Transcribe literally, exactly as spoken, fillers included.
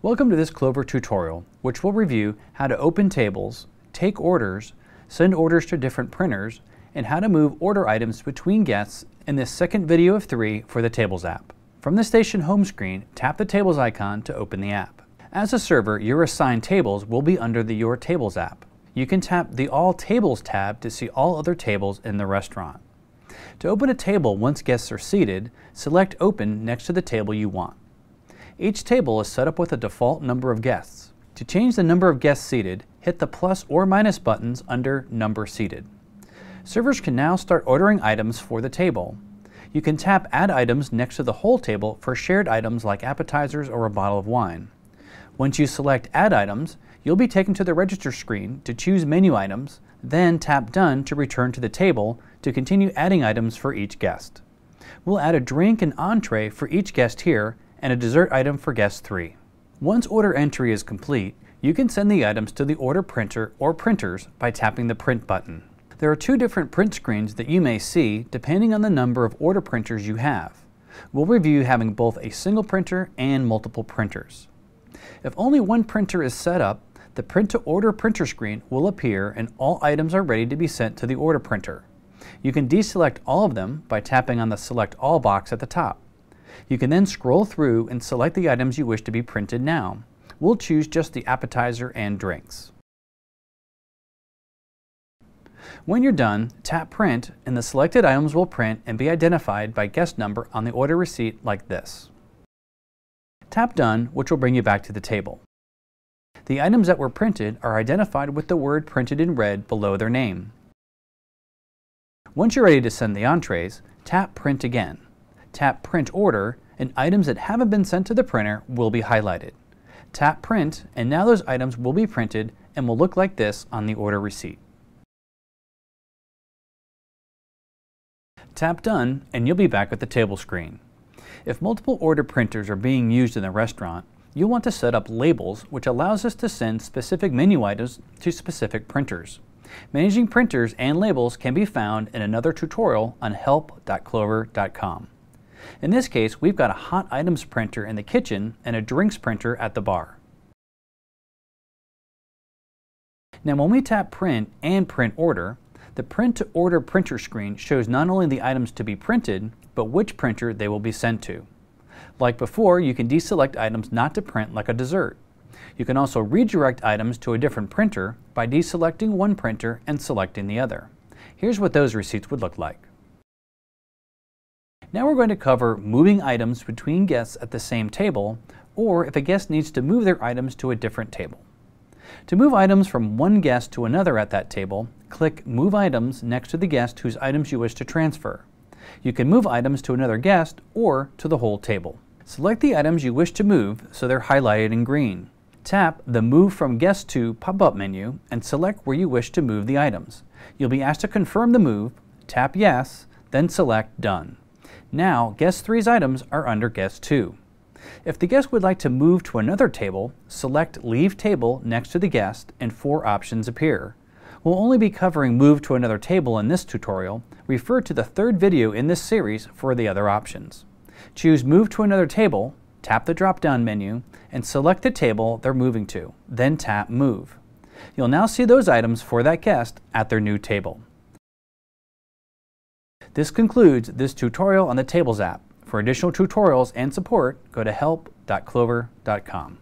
Welcome to this Clover tutorial, which will review how to open tables, take orders, send orders to different printers, and how to move order items between guests in this second video of three for the Tables app. From the station home screen, tap the Tables icon to open the app. As a server, your assigned tables will be under the Your Tables app. You can tap the All Tables tab to see all other tables in the restaurant. To open a table once guests are seated, select Open next to the table you want. Each table is set up with a default number of guests. To change the number of guests seated, hit the plus or minus buttons under Number Seated. Servers can now start ordering items for the table. You can tap Add Items next to the whole table for shared items like appetizers or a bottle of wine. Once you select Add Items, you'll be taken to the register screen to choose menu items, then tap Done to return to the table to continue adding items for each guest. We'll add a drink and entree for each guest here, and a dessert item for guest three. Once order entry is complete, you can send the items to the order printer or printers by tapping the Print button. There are two different print screens that you may see depending on the number of order printers you have. We'll review having both a single printer and multiple printers. If only one printer is set up, the Print to Order printer screen will appear and all items are ready to be sent to the order printer. You can deselect all of them by tapping on the Select All box at the top. You can then scroll through and select the items you wish to be printed now. We'll choose just the appetizer and drinks. When you're done, tap Print and the selected items will print and be identified by guest number on the order receipt like this. Tap Done, which will bring you back to the table. The items that were printed are identified with the word printed in red below their name. Once you're ready to send the entrees, tap Print again. Tap Print Order, and items that haven't been sent to the printer will be highlighted. Tap Print, and now those items will be printed and will look like this on the order receipt. Tap Done, and you'll be back at the table screen. If multiple order printers are being used in the restaurant, you'll want to set up labels, which allows us to send specific menu items to specific printers. Managing printers and labels can be found in another tutorial on help dot clover dot com. In this case, we've got a hot items printer in the kitchen and a drinks printer at the bar. Now when we tap Print and Print Order, the Print to Order printer screen shows not only the items to be printed, but which printer they will be sent to. Like before, you can deselect items not to print like a dessert. You can also redirect items to a different printer by deselecting one printer and selecting the other. Here's what those receipts would look like. Now we're going to cover moving items between guests at the same table, or if a guest needs to move their items to a different table. To move items from one guest to another at that table, click Move Items next to the guest whose items you wish to transfer. You can move items to another guest or to the whole table. Select the items you wish to move so they're highlighted in green. Tap the Move from Guest to pop-up menu and select where you wish to move the items. You'll be asked to confirm the move, tap Yes, then select Done. Now, Guest three's items are under Guest two. If the guest would like to move to another table, select Leave Table next to the guest and four options appear. We'll only be covering Move to another table in this tutorial. Refer to the third video in this series for the other options. Choose Move to another table, tap the drop-down menu, and select the table they're moving to, then tap Move. You'll now see those items for that guest at their new table. This concludes this tutorial on the Tables app. For additional tutorials and support, go to help dot clover dot com.